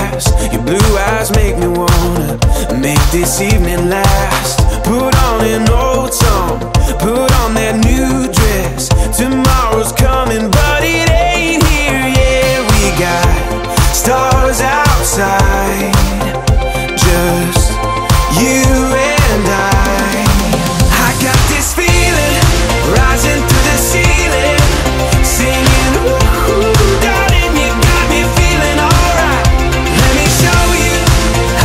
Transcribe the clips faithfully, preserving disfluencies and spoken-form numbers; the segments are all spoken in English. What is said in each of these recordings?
eyes, your blue eyes make me wanna make this evening last. Put on an old song, put on that new dress. Tomorrow's coming but it ain't here yet. We got stars outside, just you and I. I got this feeling rising through the ceiling, singing ooh, darling, you got me feeling alright. Let me show you,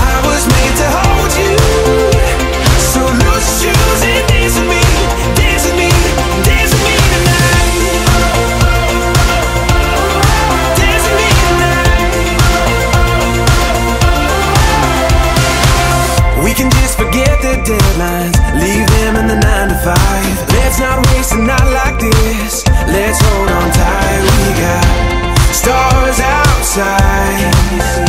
I was made to hold you. So loose shoes and dance with me, dance with me, dance with me tonight. Dance with me tonight. We can just forget the deadlines, leave them in the nine to five. Let's not waste a night like this. Let's hold on tight. We got stars outside.